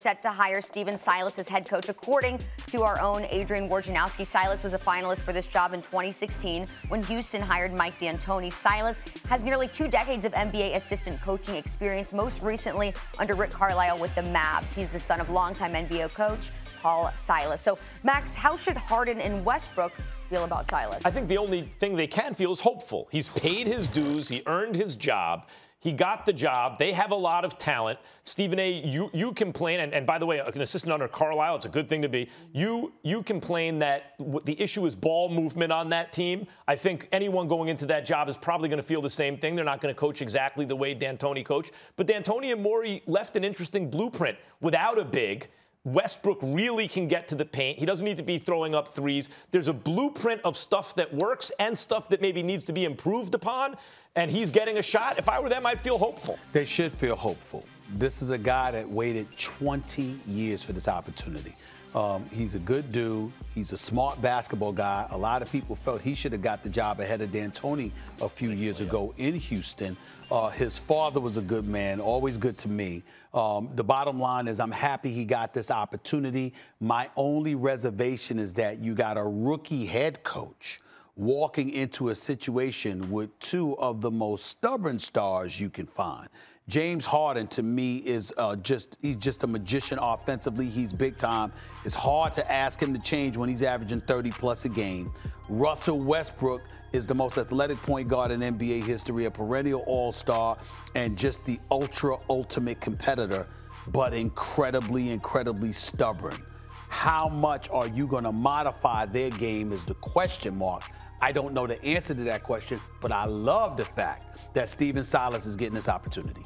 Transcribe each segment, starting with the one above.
Set to hire Stephen Silas as head coach. According to our own Adrian Wojnarowski, Silas was a finalist for this job in 2016 when Houston hired Mike D'Antoni. Silas has nearly 2 decades of NBA assistant coaching experience, most recently under Rick Carlisle with the Mavs. He's the son of longtime NBA coach Paul Silas. So, Max, how should Harden and Westbrook feel about Silas? I think the only thing they can feel is hopeful. He's paid his dues. He earned his job. He got the job. They have a lot of talent. Stephen A., you complain, and by the way, an assistant under Carlisle, it's a good thing to be. You complain that the issue is ball movement on that team. I think anyone going into that job is probably going to feel the same thing. They're not going to coach exactly the way D'Antoni coached. But D'Antoni and Morey left an interesting blueprint. Without a big, Westbrook really can get to the paint. He doesn't need to be throwing up threes. There's a blueprint of stuff that works and stuff that maybe needs to be improved upon, and he's getting a shot. If I were them, I'd feel hopeful. They should feel hopeful. This is a guy that waited 20 years for this opportunity. He's a good dude. He's a smart basketball guy. A lot of people felt he should have got the job ahead of D'Antoni a few years ago in Houston. His father was a good man, always good to me. The bottom line is I'm happy he got this opportunity. My only reservation is that you got a rookie head coach walking into a situation with two of the most stubborn stars you can find. James Harden, to me, is he's just a magician offensively. He's big time. It's hard to ask him to change when he's averaging 30-plus a game. Russell Westbrook is the most athletic point guard in NBA history, a perennial all-star, and just the ultimate competitor, but incredibly, incredibly stubborn. How much are you going to modify their game is the question mark. I don't know the answer to that question, but I love the fact that Stephen Silas is getting this opportunity.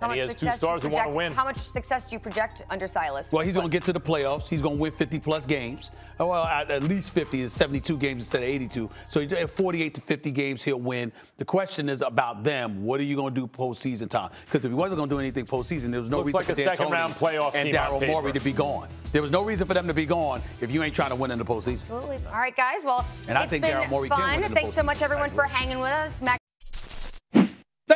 And he has 2 stars who want to win. How much success do you project under Silas? Well, he's going to get to the playoffs. He's going to win 50-plus games. Well, at least 50 is 72 games instead of 82. So at 48 to 50 games, he'll win. The question is about them. What are you going to do postseason time? Because if he wasn't going to do anything postseason, there was no reason for D'Antoni and Daryl Morey to be gone. There was no reason for them to be gone if you ain't trying to win in the postseason. Absolutely. All right, guys. Well, it's been fun. Thanks so much, everyone, for hanging with us.